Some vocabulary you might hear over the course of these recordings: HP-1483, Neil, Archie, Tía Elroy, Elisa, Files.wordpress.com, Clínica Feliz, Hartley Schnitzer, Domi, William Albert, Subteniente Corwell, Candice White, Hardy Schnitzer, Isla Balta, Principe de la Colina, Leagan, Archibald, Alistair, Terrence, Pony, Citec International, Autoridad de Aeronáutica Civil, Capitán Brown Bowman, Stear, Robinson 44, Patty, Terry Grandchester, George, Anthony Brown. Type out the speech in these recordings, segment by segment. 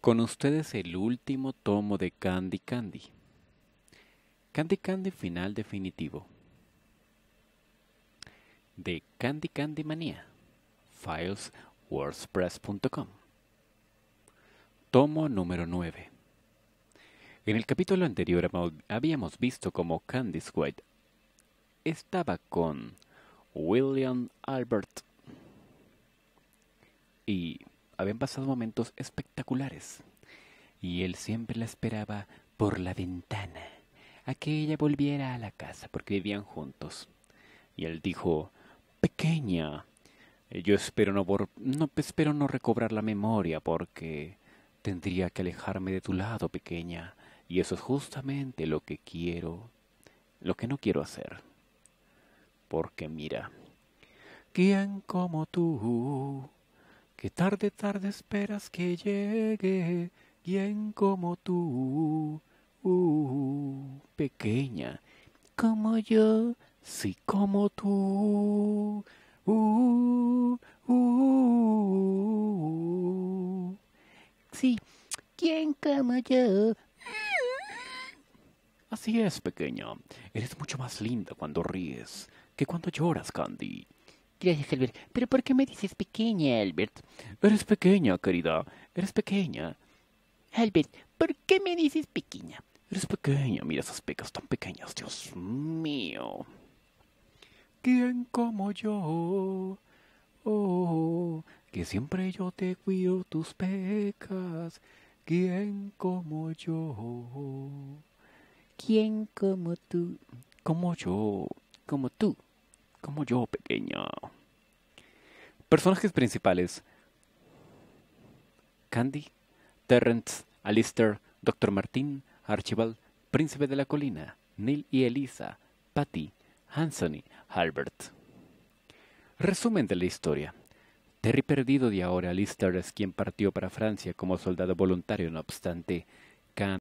Con ustedes el último tomo de Candy Candy. Candy Candy final definitivo. De Candy Candy Manía. Files.wordpress.com. Tomo número 9. En el capítulo anterior habíamos visto cómo Candice White estaba con William Albert y habían pasado momentos espectaculares, y él siempre la esperaba por la ventana, a que ella volviera a la casa, porque vivían juntos. Y él dijo, «Pequeña, yo espero no recobrar la memoria, porque tendría que alejarme de tu lado, pequeña, y eso es justamente lo que quiero, lo que no quiero hacer. Porque mira, ¿quién como tú? Que tarde esperas que llegue, ¿quién como tú, pequeña? Como yo, sí como tú, sí, ¿quién como yo? Así es, pequeña, eres mucho más linda cuando ríes que cuando lloras, Candy». Gracias, Albert. ¿Pero por qué me dices pequeña, Albert? Eres pequeña, querida. Eres pequeña. Albert, ¿por qué me dices pequeña? Eres pequeña. Mira esas pecas tan pequeñas. Dios mío. ¿Quién como yo? Oh, que siempre yo te cuido tus pecas. ¿Quién como yo? ¿Quién como tú? Como yo. Como tú. Como yo, pequeña. Personajes principales: Candy, Terrence, Alistair, Dr. Martin, Archibald, Príncipe de la Colina, Neil y Elisa, Patty, Anthony, Albert. Resumen de la historia: Terry perdido y ahora Alistair es quien partió para Francia como soldado voluntario, no obstante, Candy.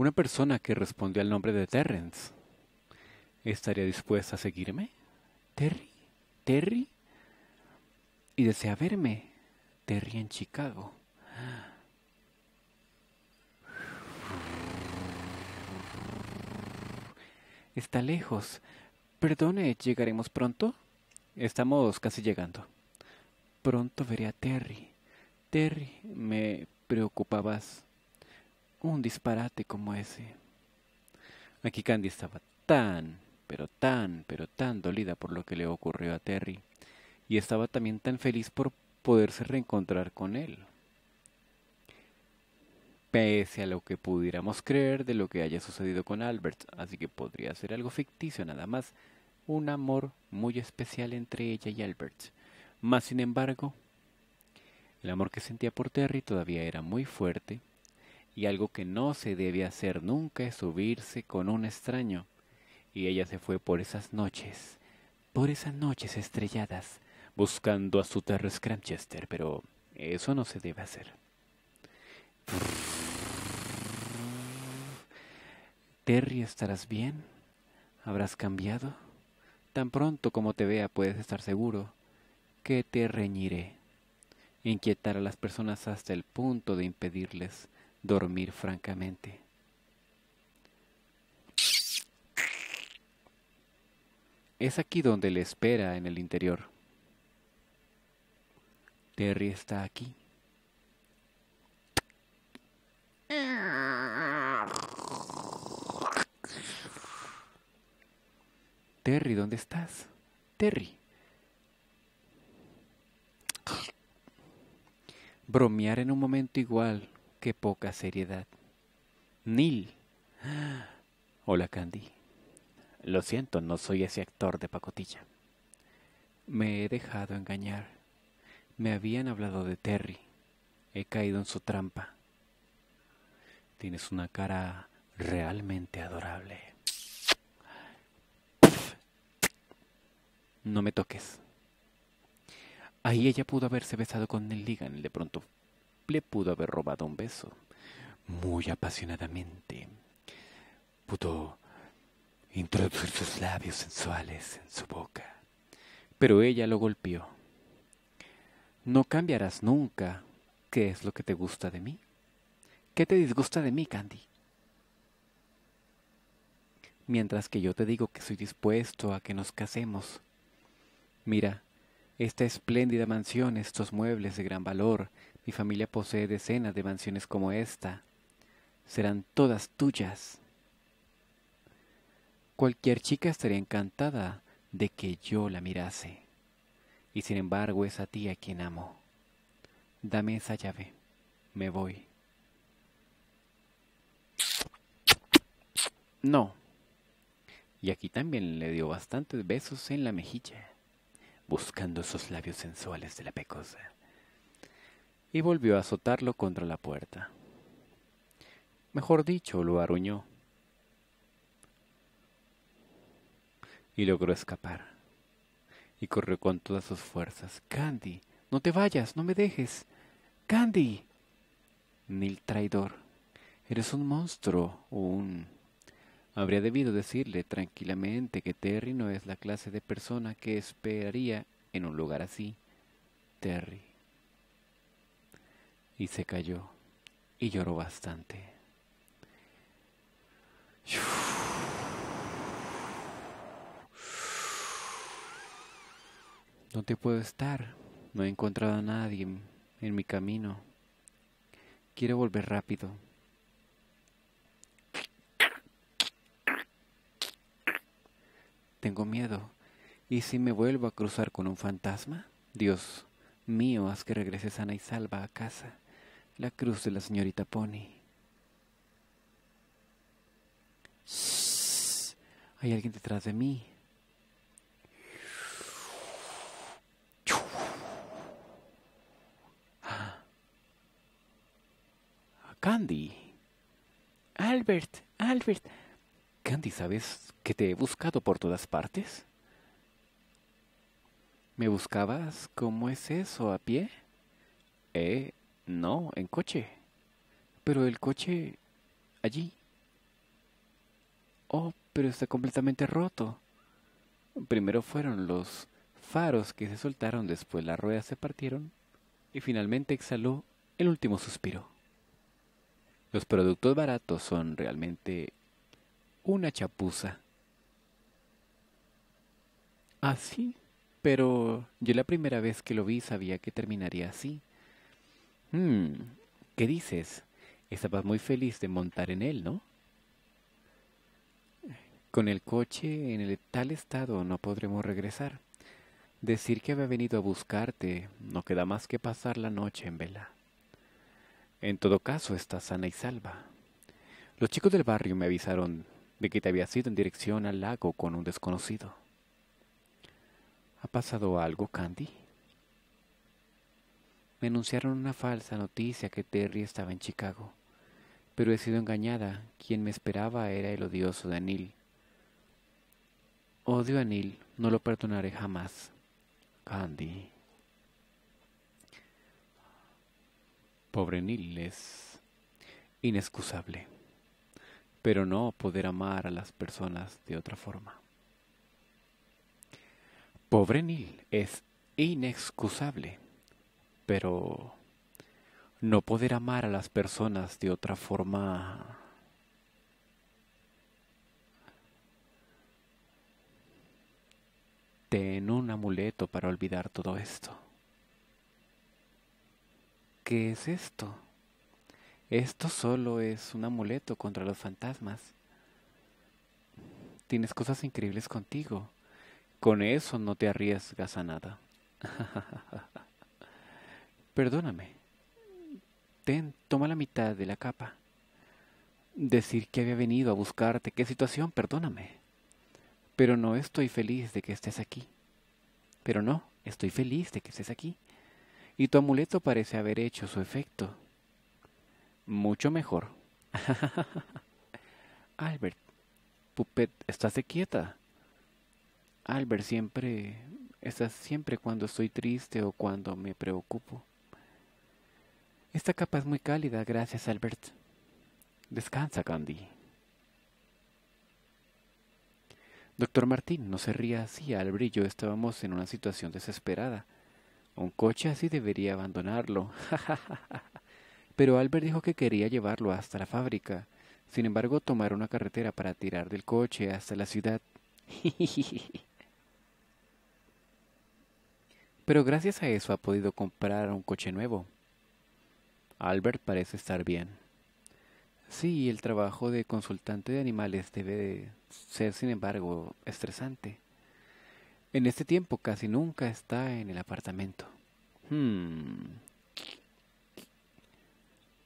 Una persona que respondió al nombre de Terrence. ¿Estaría dispuesta a seguirme? ¿Terry? ¿Terry? Y desea verme. Terry en Chicago. Está lejos. Perdone, ¿llegaremos pronto? Estamos casi llegando. Pronto veré a Terry. Terry, me preocupabas. Un disparate como ese. Aquí Candy estaba tan dolida por lo que le ocurrió a Terry. Y estaba también tan feliz por poderse reencontrar con él. Pese a lo que pudiéramos creer de lo que haya sucedido con Albert. Así que podría ser algo ficticio nada más. Un amor muy especial entre ella y Albert. Mas sin embargo, el amor que sentía por Terry todavía era muy fuerte. Y algo que no se debe hacer nunca es subirse con un extraño. Y ella se fue por esas noches estrelladas, buscando a su Terry Grandchester, pero eso no se debe hacer. Terry, ¿estarás bien? ¿Habrás cambiado? Tan pronto como te vea puedes estar seguro que te reñiré. Inquietar a las personas hasta el punto de impedirles dormir francamente. Es aquí donde le espera en el interior. Terry está aquí. Terry, ¿dónde estás? Terry. Bromear en un momento igual. ¡Qué poca seriedad! ¡Neil! Hola, Candy. Lo siento, no soy ese actor de pacotilla. Me he dejado engañar. Me habían hablado de Terry. He caído en su trampa. Tienes una cara realmente adorable. No me toques. Ahí ella pudo haberse besado con el Leagan. De pronto le pudo haber robado un beso. Muy apasionadamente. Pudo introducir sus labios sensuales en su boca. Pero ella lo golpeó. No cambiarás nunca. ¿Qué es lo que te gusta de mí? ¿Qué te disgusta de mí, Candy? Mientras que yo te digo que soy dispuesto a que nos casemos. Mira, esta espléndida mansión, estos muebles de gran valor. Mi familia posee decenas de mansiones como esta. Serán todas tuyas. Cualquier chica estaría encantada de que yo la mirase. Y sin embargo es a ti a quien amo. Dame esa llave. Me voy. No. Y aquí también le dio bastantes besos en la mejilla, buscando esos labios sensuales de la pecosa. Y volvió a azotarlo contra la puerta. Mejor dicho, lo arruñó. Y logró escapar. Y corrió con todas sus fuerzas. Candy, no te vayas, no me dejes. Candy. Neil, traidor. Eres un monstruo o un... Habría debido decirle tranquilamente que Terry no es la clase de persona que esperaría en un lugar así. Terry. Y se cayó. Y lloró bastante. ¿Dónde puedo estar? No he encontrado a nadie en mi camino. Quiero volver rápido. Tengo miedo. ¿Y si me vuelvo a cruzar con un fantasma? Dios mío, haz que regrese sana y salva a casa. La cruz de la señorita Pony. Shh. Hay alguien detrás de mí. Candy. Albert, Albert. Candy, ¿sabes que te he buscado por todas partes? ¿Me buscabas? ¿Cómo es eso? ¿A pie? No, en coche. Pero el coche... allí. Oh, pero está completamente roto. Primero fueron los faros que se soltaron, después las ruedas se partieron y finalmente exhaló el último suspiro. Los productos baratos son realmente... una chapuza. ¿Ah, sí? Pero yo la primera vez que lo vi sabía que terminaría así. ¿Qué dices? Estabas muy feliz de montar en él, ¿no? Con el coche en el tal estado no podremos regresar. Decir que había venido a buscarte no queda más que pasar la noche en vela. En todo caso, estás sana y salva. Los chicos del barrio me avisaron de que te habías ido en dirección al lago con un desconocido. ¿Ha pasado algo, Candy? Me anunciaron una falsa noticia que Terry estaba en Chicago. Pero he sido engañada. Quien me esperaba era el odioso de Neil. Odio a Neil. No lo perdonaré jamás. Candy. Pobre Neil, es inexcusable. Pero no poder amar a las personas de otra forma. Pobre Neil, es inexcusable, pero no poder amar a las personas de otra forma. Ten un amuleto para olvidar todo esto. ¿Qué es esto? Esto solo es un amuleto contra los fantasmas. Tienes cosas increíbles contigo. Con eso no te arriesgas a nada. Perdóname. Ten, toma la mitad de la capa. Decir que había venido a buscarte. ¿Qué situación? Perdóname. Pero no estoy feliz de que estés aquí. y tu amuleto parece haber hecho su efecto. Mucho mejor. Albert, Pupet, ¿estás quieta? Albert, estás siempre cuando estoy triste o cuando me preocupo. Esta capa es muy cálida, gracias, Albert. Descansa, Candy. Doctor Martin, no se ría así, al brillo estábamos en una situación desesperada. Un coche así debería abandonarlo. Pero Albert dijo que quería llevarlo hasta la fábrica. Sin embargo, tomar una carretera para tirar del coche hasta la ciudad. Pero gracias a eso ha podido comprar un coche nuevo. Albert parece estar bien. Sí, el trabajo de consultante de animales debe ser, sin embargo, estresante. En este tiempo casi nunca está en el apartamento.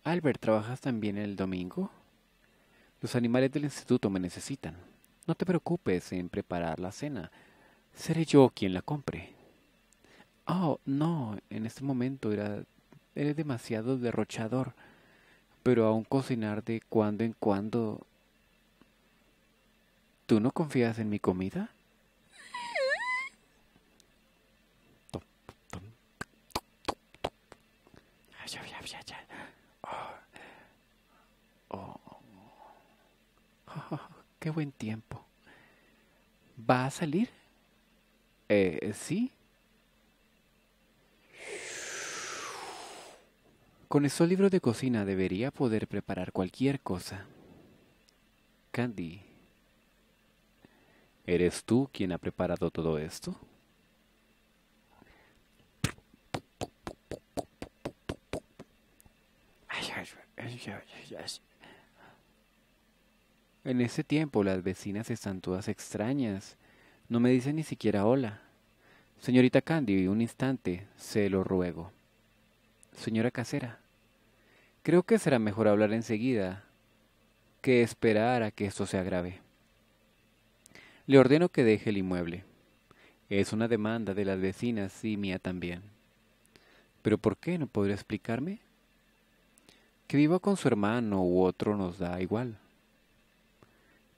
Albert, ¿trabajas también el domingo? Los animales del instituto me necesitan. No te preocupes en preparar la cena. Seré yo quien la compre. Oh, no, en este momento eres demasiado derrochador. Pero aún cocinar de cuando en cuando... ¿Tú no confías en mi comida? Oh, ¡qué buen tiempo! ¿Va a salir? Sí. Con esos libros de cocina debería poder preparar cualquier cosa. Candy, ¿eres tú quien ha preparado todo esto? En ese tiempo las vecinas están todas extrañas. No me dicen ni siquiera hola. Señorita Candy, un instante, se lo ruego. Señora casera. Creo que será mejor hablar enseguida que esperar a que esto se agrave. Le ordeno que deje el inmueble. Es una demanda de las vecinas y mía también. ¿Pero por qué? ¿No podría explicarme? Que viva con su hermano u otro nos da igual.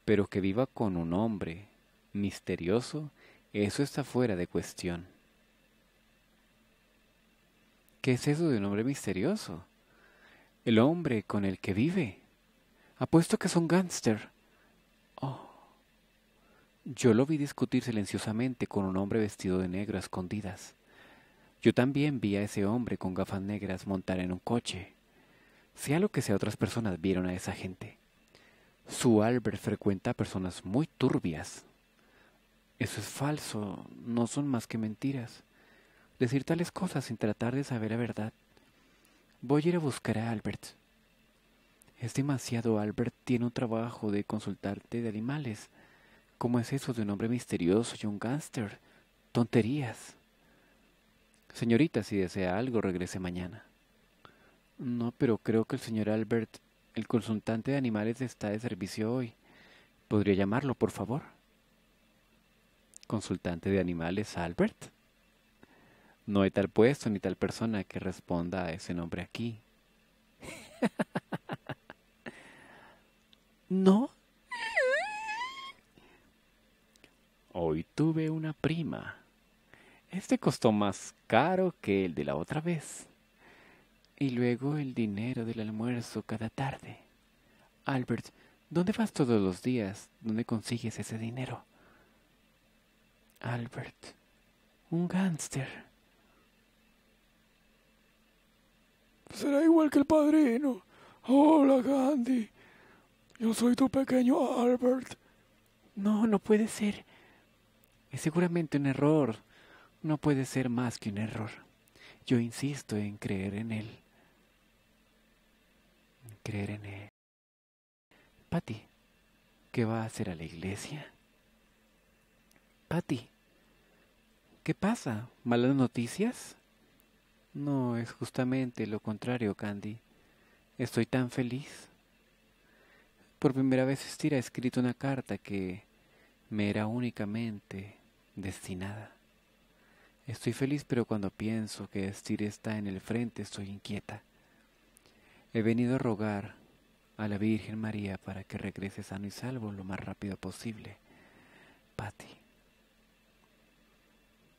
Pero que viva con un hombre misterioso, eso está fuera de cuestión. ¿Qué es eso de un hombre misterioso? El hombre con el que vive. Apuesto que es un gángster. Oh. Yo lo vi discutir silenciosamente con un hombre vestido de negro a escondidas. Yo también vi a ese hombre con gafas negras montar en un coche. Sea lo que sea, otras personas vieron a esa gente. Su Albert frecuenta personas muy turbias. Eso es falso. No son más que mentiras. Decir tales cosas sin tratar de saber la verdad. Voy a ir a buscar a Albert. Es demasiado. Albert tiene un trabajo de consultante de animales. ¿Cómo es eso de un hombre misterioso y un gángster? Tonterías. Señorita, si desea algo, regrese mañana. No, pero creo que el señor Albert, el consultante de animales, está de servicio hoy. ¿Podría llamarlo, por favor? ¿Consultante de animales, Albert? No hay tal puesto ni tal persona que responda a ese nombre aquí. ¿No? Hoy tuve una prima. Este costó más caro que el de la otra vez. Y luego el dinero del almuerzo cada tarde. Albert, ¿dónde vas todos los días? ¿Dónde consigues ese dinero? Albert, un gángster. Será igual que el padrino. Hola, Candy. Yo soy tu pequeño Albert. No, no puede ser. Es seguramente un error. No puede ser más que un error. Yo insisto en creer en él. Creer en él. Patty, ¿qué va a hacer a la iglesia? Patty, ¿qué pasa? ¿Malas noticias? No, es justamente lo contrario, Candy. Estoy tan feliz. Por primera vez Stear ha escrito una carta que me era únicamente destinada. Estoy feliz, pero cuando pienso que Stear está en el frente estoy inquieta. He venido a rogar a la Virgen María para que regrese sano y salvo lo más rápido posible. Patty,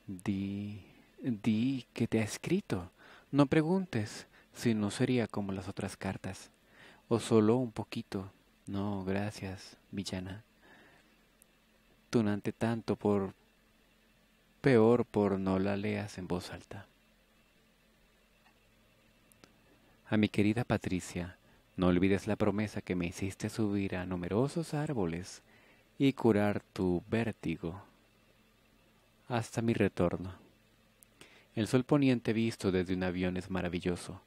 di que te ha escrito. No preguntes, si no sería como las otras cartas. O solo un poquito. No, gracias, villana. Tunante tanto por... peor por no la leas en voz alta. A mi querida Patricia, no olvides la promesa que me hiciste subir a numerosos árboles y curar tu vértigo hasta mi retorno. El sol poniente visto desde un avión es maravilloso.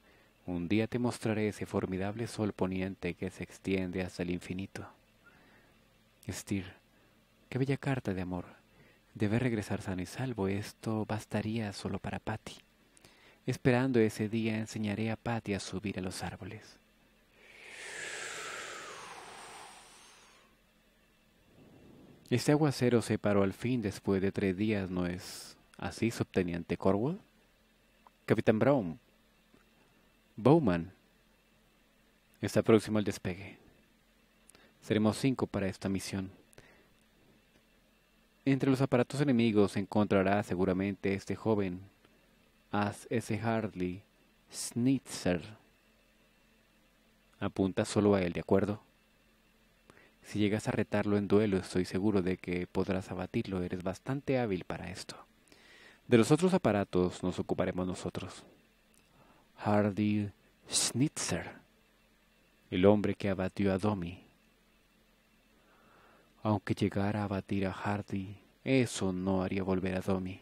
Un día te mostraré ese formidable sol poniente que se extiende hasta el infinito. Stear, qué bella carta de amor. Debe regresar sano y salvo. Esto bastaría solo para Patty. Esperando ese día enseñaré a Patty a subir a los árboles. Este aguacero se paró al fin después de 3 días, ¿no es así, subteniente Corwell? Capitán Brown Bowman está próximo al despegue. Seremos 5 para esta misión. Entre los aparatos enemigos encontrará seguramente este joven ese Hartley Schnitzer. Apunta solo a él, ¿de acuerdo? Si llegas a retarlo en duelo, estoy seguro de que podrás abatirlo. Eres bastante hábil para esto. De los otros aparatos nos ocuparemos nosotros. Hardy Schnitzer, el hombre que abatió a Domi. Aunque llegara a abatir a Hardy, eso no haría volver a Domi.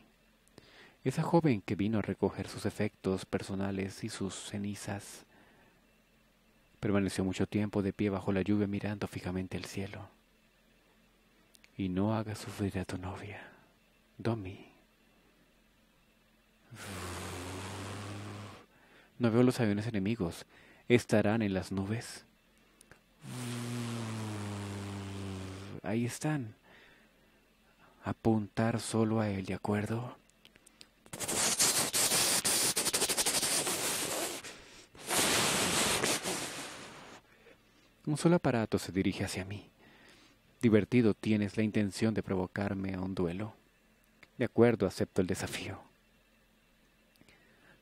Esa joven que vino a recoger sus efectos personales y sus cenizas permaneció mucho tiempo de pie bajo la lluvia mirando fijamente el cielo. Y no hagas sufrir a tu novia, Domi. No veo los aviones enemigos. ¿Estarán en las nubes? Ahí están. Apuntar solo a él, ¿de acuerdo? Un solo aparato se dirige hacia mí. Divertido, tienes la intención de provocarme a un duelo. De acuerdo, acepto el desafío.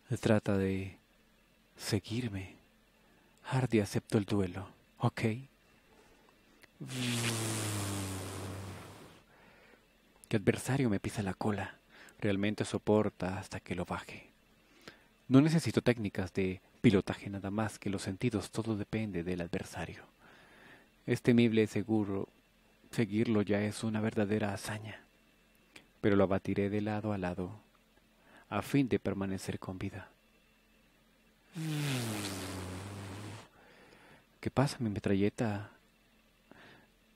Se trata de seguirme. Hardy, acepto el duelo. Ok. Que adversario me pisa la cola. Realmente soporta hasta que lo baje. No necesito técnicas de pilotaje nada más que los sentidos. Todo depende del adversario. Es temible, seguro. Seguirlo ya es una verdadera hazaña. Pero lo abatiré de lado a lado a fin de permanecer con vida. ¿Qué pasa? Mi metralleta...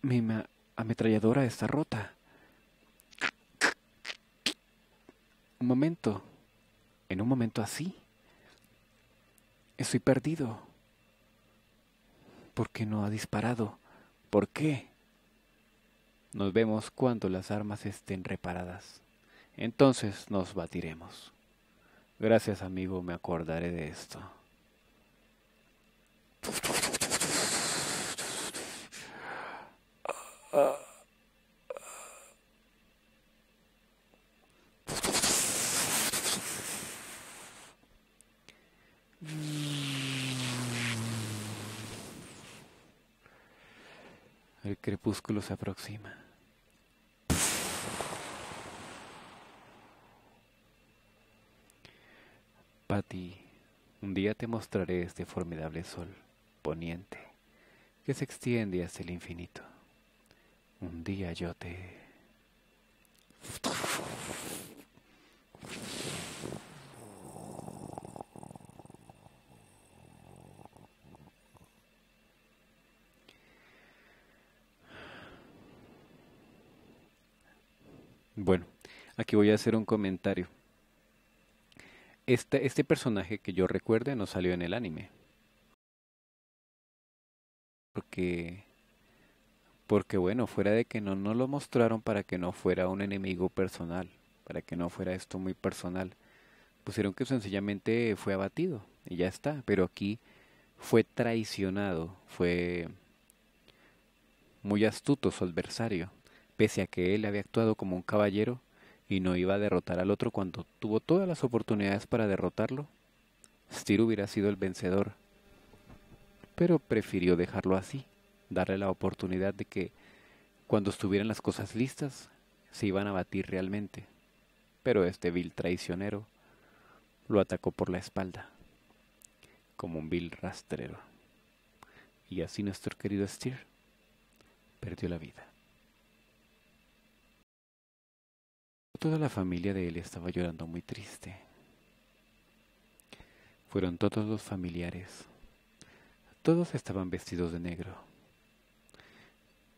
mi ametralladora está rota. Un momento. En un momento así. Estoy perdido. ¿Por qué no ha disparado? ¿Por qué? Nos vemos cuando las armas estén reparadas. Entonces nos batiremos. Gracias, amigo, me acordaré de esto. El crepúsculo se aproxima. Patty, un día te mostraré este formidable sol poniente que se extiende hasta el infinito. Un día yo te... Bueno, aquí voy a hacer un comentario. Este personaje, que yo recuerde, no salió en el anime. Porque bueno, fuera de que no lo mostraron para que no fuera un enemigo personal. para que no fuera esto muy personal. Pusieron que sencillamente fue abatido y ya está, pero aquí fue traicionado, fue muy astuto su adversario, pese a que él había actuado como un caballero y no iba a derrotar al otro cuando tuvo todas las oportunidades para derrotarlo. Stear hubiera sido el vencedor, pero prefirió dejarlo así, darle la oportunidad de que cuando estuvieran las cosas listas se iban a batir realmente. Pero este vil traicionero lo atacó por la espalda, como un vil rastrero. Y así nuestro querido Stear perdió la vida. Toda la familia de él estaba llorando muy triste. Fueron todos los familiares. Todos estaban vestidos de negro.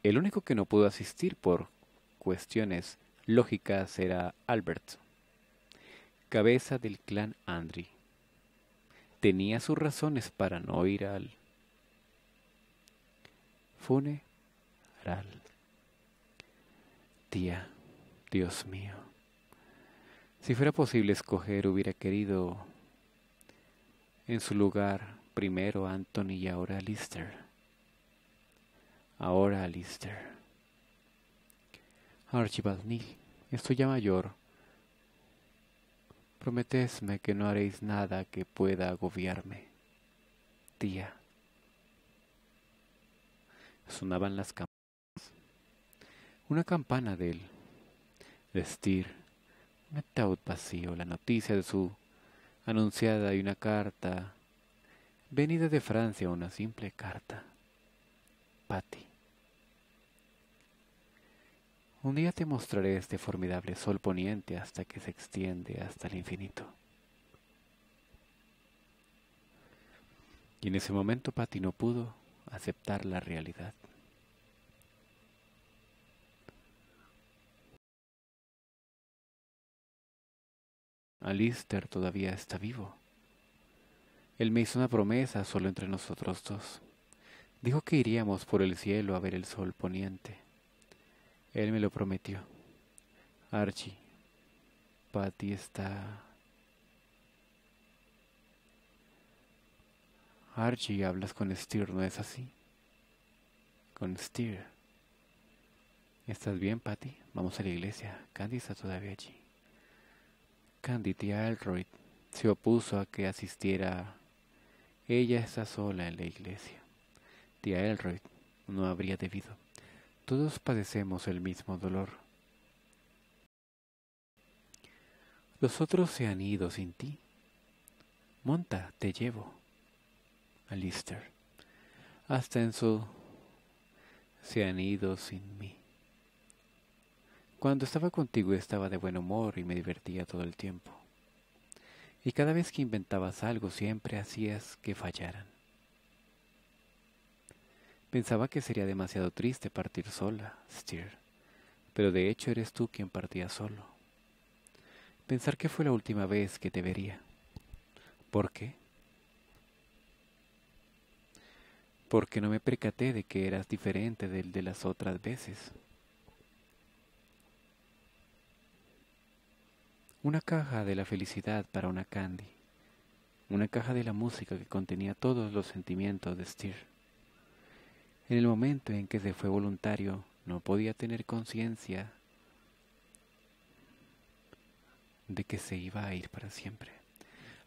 El único que no pudo asistir por cuestiones lógicas era Albert, cabeza del clan Andry. Tenía sus razones para no ir al funeral. Tía, Dios mío, si fuera posible escoger, hubiera querido en su lugar primero Anthony y ahora Alistair. Ahora Alistair. Archibald, Neil, estoy ya mayor. Prometedme que no haréis nada que pueda agobiarme. Tía. Sonaban las campanas. Una campana del Stear, un ataúd vacío, la noticia de su anunciada y una carta venida de Francia, una simple carta. Patty. Un día te mostraré este formidable sol poniente hasta que se extiende hasta el infinito. Y en ese momento Patty no pudo aceptar la realidad. Alistair todavía está vivo. Él me hizo una promesa solo entre nosotros dos. Dijo que iríamos por el cielo a ver el sol poniente. Él me lo prometió. Archie, Patty está... Archie, hablas con Stear, ¿no es así? Con Stear. ¿Estás bien, Patty? Vamos a la iglesia. Candy está todavía allí. Candy, tía Elroy, se opuso a que asistiera. Ella está sola en la iglesia. Tía Elroy, no habría debido. Todos padecemos el mismo dolor. Los otros se han ido sin ti. Monta, te llevo. Alistair, hasta en su... se han ido sin mí. Cuando estaba contigo estaba de buen humor y me divertía todo el tiempo. Y cada vez que inventabas algo siempre hacías que fallaran. Pensaba que sería demasiado triste partir sola, Stear, pero de hecho eres tú quien partía solo. Pensar que fue la última vez que te vería. ¿Por qué? Porque no me percaté de que eras diferente del de las otras veces. Una caja de la felicidad para una Candy. Una caja de la música que contenía todos los sentimientos de Stear. En el momento en que se fue voluntario, no podía tener conciencia de que se iba a ir para siempre.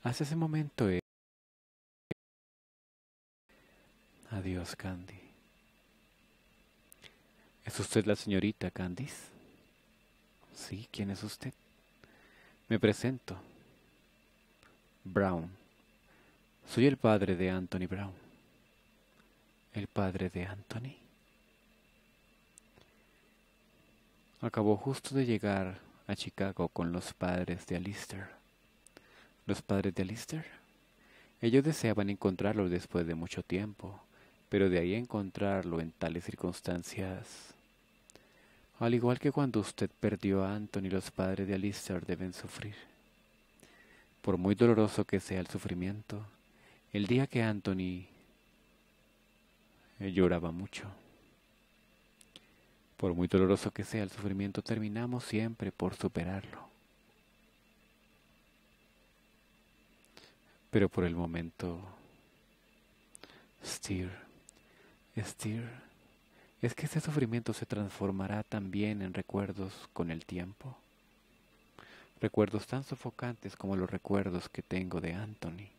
Hasta ese momento... Adiós, Candy. ¿Es usted la señorita Candice? Sí, ¿quién es usted? Me presento. Brown. Soy el padre de Anthony Brown. ¿El padre de Anthony? Acabó justo de llegar a Chicago con los padres de Alistair. ¿Los padres de Alistair? Ellos deseaban encontrarlo después de mucho tiempo, pero de ahí encontrarlo en tales circunstancias... Al igual que cuando usted perdió a Anthony, los padres de Alistair deben sufrir. Por muy doloroso que sea el sufrimiento, el día que Anthony lloraba mucho. Por muy doloroso que sea el sufrimiento, terminamos siempre por superarlo. Pero por el momento... Stear, ¿es que este sufrimiento se transformará también en recuerdos con el tiempo? Recuerdos tan sofocantes como los recuerdos que tengo de Anthony.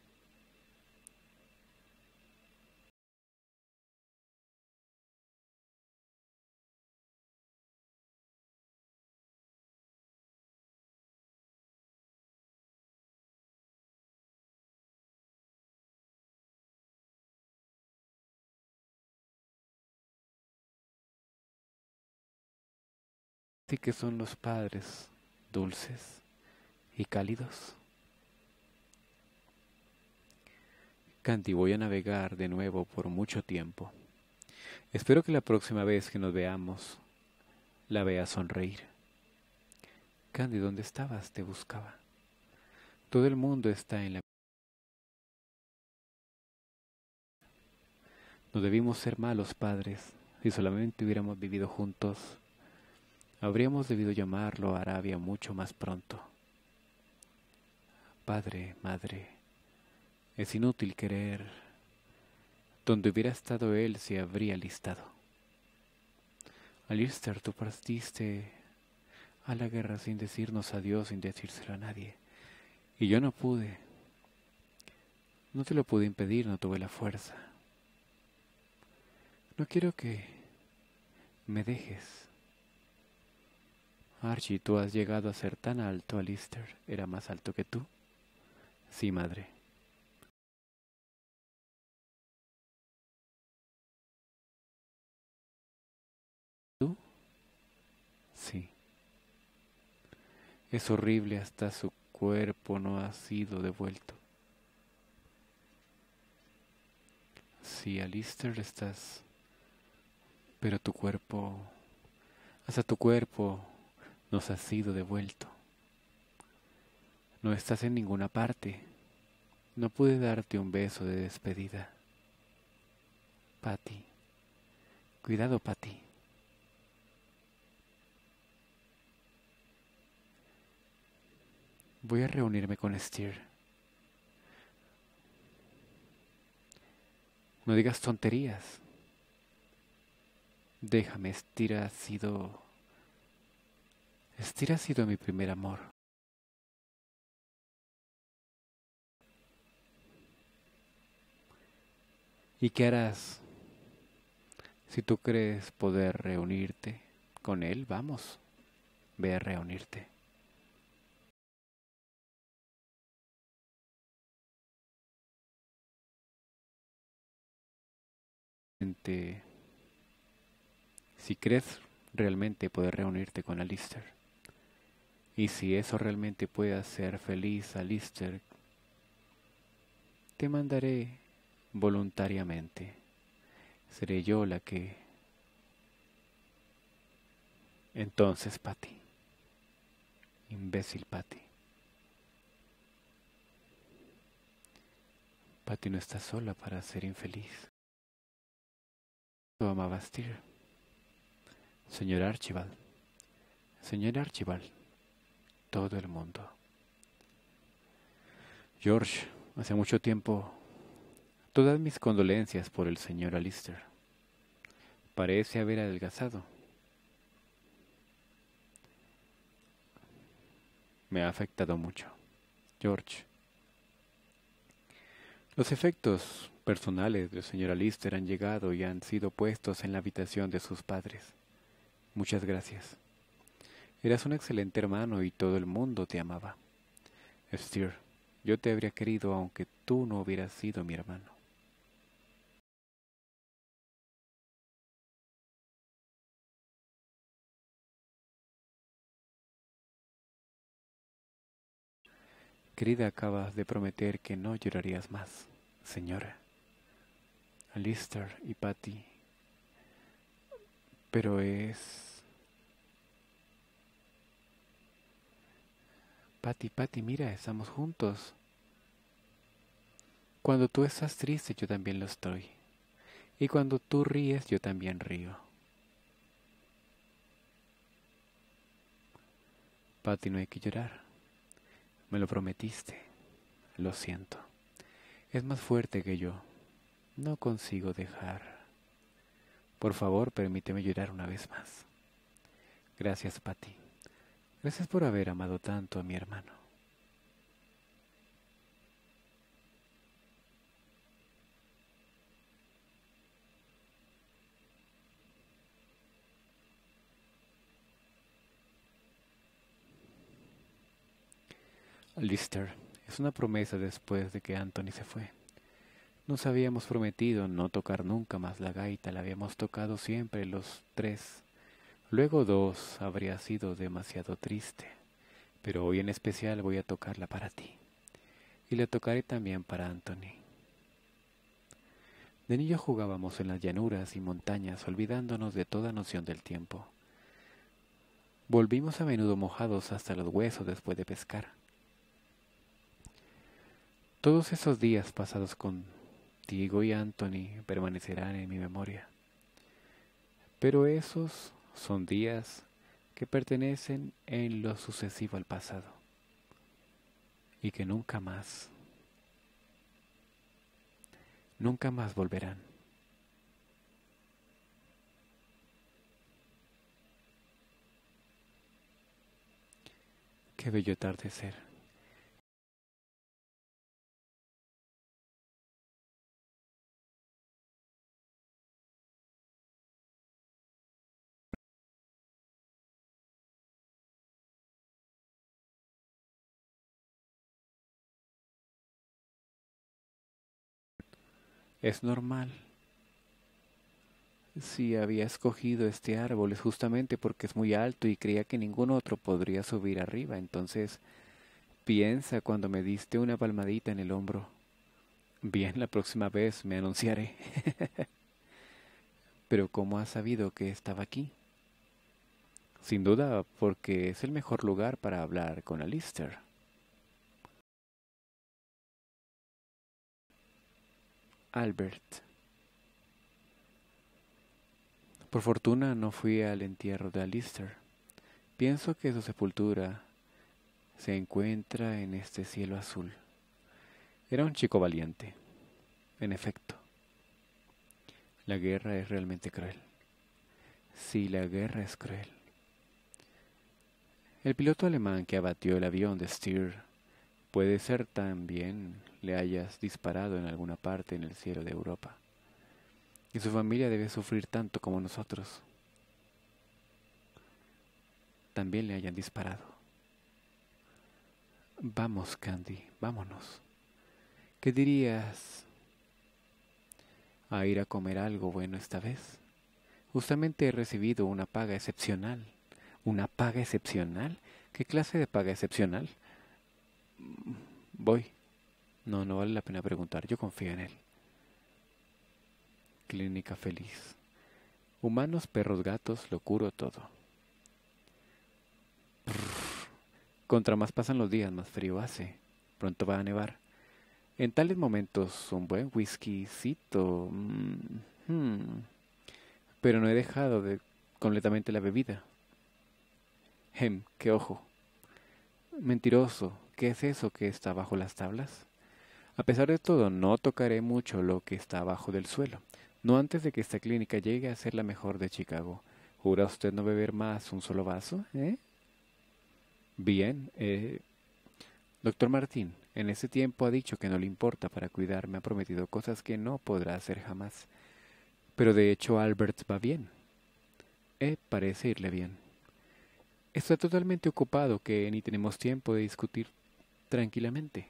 Así que son los padres dulces y cálidos. Candy, voy a navegar de nuevo por mucho tiempo. Espero que la próxima vez que nos veamos la vea sonreír. Candy, ¿dónde estabas? Te buscaba. Todo el mundo está en la... No debimos ser malos padres. Si solamente hubiéramos vivido juntos... Habríamos debido llamarlo a Arabia mucho más pronto. Padre, madre, es inútil querer. Donde hubiera estado él se habría alistado. Alistair, tú partiste a la guerra sin decirnos adiós, sin decírselo a nadie. Y yo no pude. No te lo pude impedir, no tuve la fuerza. No quiero que me dejes. Archie, tú has llegado a ser tan alto, Alistair. ¿Era más alto que tú? Sí, madre. ¿Tú? Sí. Es horrible, hasta su cuerpo no ha sido devuelto. Sí, Alistair, estás... Pero tu cuerpo... Hasta tu cuerpo... nos ha sido devuelto. No estás en ninguna parte. No pude darte un beso de despedida. Patty. Cuidado, Patty. Voy a reunirme con Stear. No digas tonterías. Déjame, Stear ha sido... Stear ha sido mi primer amor. ¿Y qué harás? Si tú crees poder reunirte con él, vamos, ve a reunirte. Si crees realmente poder reunirte con Alistair, y si eso realmente puede hacer feliz a Lister, te mandaré voluntariamente. Seré yo la que... Entonces, Patty. Imbécil, Patty. Patty no está sola para ser infeliz. Lo amaba Stear. Señor Archibald. Todo el mundo. George, hace mucho tiempo, todas mis condolencias por el señor Alistair. Parece haber adelgazado. Me ha afectado mucho, George. Los efectos personales del señor Alistair han llegado y han sido puestos en la habitación de sus padres. Muchas gracias. Eras un excelente hermano y todo el mundo te amaba. Stear, yo te habría querido aunque tú no hubieras sido mi hermano. Querida, acabas de prometer que no llorarías más, señora. Alistair y Patty. Pero es... Patty, mira, estamos juntos. Cuando tú estás triste, yo también lo estoy. Y cuando tú ríes, yo también río. Patty, no hay que llorar. Me lo prometiste. Lo siento. Es más fuerte que yo. No consigo dejar. Por favor, permíteme llorar una vez más. Gracias, Patty. Gracias por haber amado tanto a mi hermano. Alistair, es una promesa después de que Anthony se fue. Nos habíamos prometido no tocar nunca más la gaita, la habíamos tocado siempre los tres. Luego dos habría sido demasiado triste, pero hoy en especial voy a tocarla para ti. Y la tocaré también para Anthony. De niño jugábamos en las llanuras y montañas, olvidándonos de toda noción del tiempo. Volvimos a menudo mojados hasta los huesos después de pescar. Todos esos días pasados contigo y Anthony permanecerán en mi memoria. Pero esos son días que pertenecen en lo sucesivo al pasado y que nunca más volverán. Qué bello atardecer. Es normal. Sí, había escogido este árbol es justamente porque es muy alto y creía que ningún otro podría subir arriba. Entonces, piensa cuando me diste una palmadita en el hombro. Bien, la próxima vez me anunciaré. Pero ¿cómo has sabido que estaba aquí? Sin duda, porque es el mejor lugar para hablar con Alistair. Albert. Por fortuna no fui al entierro de Alistair. Pienso que su sepultura se encuentra en este cielo azul. Era un chico valiente, en efecto. La guerra es realmente cruel. Sí, la guerra es cruel. El piloto alemán que abatió el avión de Stear puede ser también le hayas disparado en alguna parte en el cielo de Europa. Y su familia debe sufrir tanto como nosotros. También le hayan disparado. Vamos, Candy, vámonos. ¿Qué dirías a ir a comer algo bueno esta vez? Justamente he recibido una paga excepcional. ¿Una paga excepcional? ¿Qué clase de paga excepcional? Voy. No, no vale la pena preguntar. Yo confío en él. Clínica Feliz. Humanos, perros, gatos, lo curo todo. Brrr. Contra más pasan los días, más frío hace. Pronto va a nevar. En tales momentos, un buen whiskycito. Pero no he dejado completamente la bebida. Qué ojo. Mentiroso. ¿Qué es eso que está bajo las tablas? A pesar de todo, no tocaré mucho lo que está abajo del suelo. No antes de que esta clínica llegue a ser la mejor de Chicago. ¿Jura usted no beber más un solo vaso? Bien, Doctor Martin, en ese tiempo ha dicho que no le importa para cuidarme. Ha prometido cosas que no podrá hacer jamás. Pero de hecho, Albert va bien. Parece irle bien. Está totalmente ocupado que ni tenemos tiempo de discutir tranquilamente.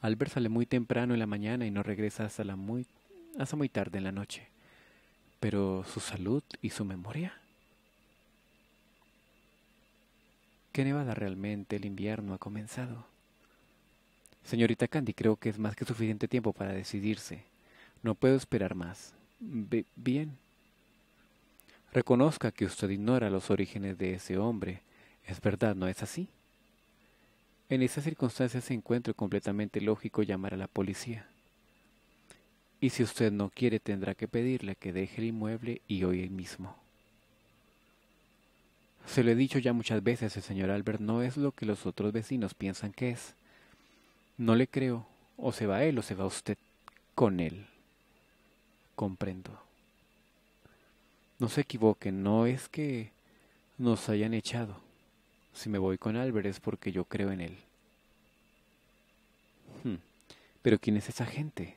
Albert sale muy temprano en la mañana y no regresa hasta muy tarde en la noche. Pero su salud y su memoria. ¿Qué nevada realmente? El invierno ha comenzado. Señorita Candy, creo que es más que suficiente tiempo para decidirse. No puedo esperar más. Bien. Reconozca que usted ignora los orígenes de ese hombre. Es verdad, ¿no es así? En esas circunstancias se encuentra completamente lógico llamar a la policía. Y si usted no quiere, tendrá que pedirle que deje el inmueble y hoy mismo. Se lo he dicho ya muchas veces, el señor Albert no es lo que los otros vecinos piensan que es. No le creo. O se va él o se va usted con él. Comprendo. No se equivoque, no es que nos hayan echado. Si me voy con Albert es porque yo creo en él. ¿Pero quién es esa gente?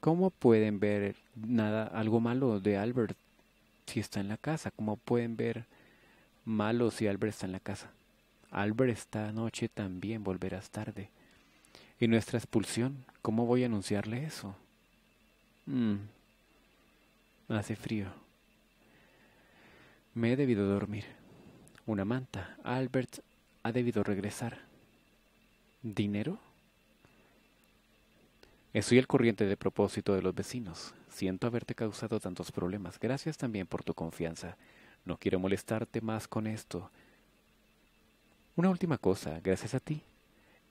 ¿Cómo pueden ver algo malo de Albert si está en la casa? ¿Cómo pueden ver malo si Albert está en la casa? Albert esta noche también volverás tarde. ¿Y nuestra expulsión? ¿Cómo voy a anunciarle eso? Hace frío. Me he debido dormir. Una manta. Albert ha debido regresar. ¿Dinero? Estoy al corriente de propósito de los vecinos. Siento haberte causado tantos problemas. Gracias también por tu confianza. No quiero molestarte más con esto. Una última cosa, gracias a ti.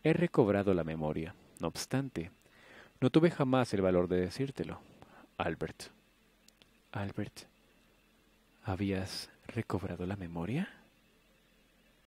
He recobrado la memoria. No obstante, no tuve jamás el valor de decírtelo. Albert. Albert, ¿habías recobrado la memoria?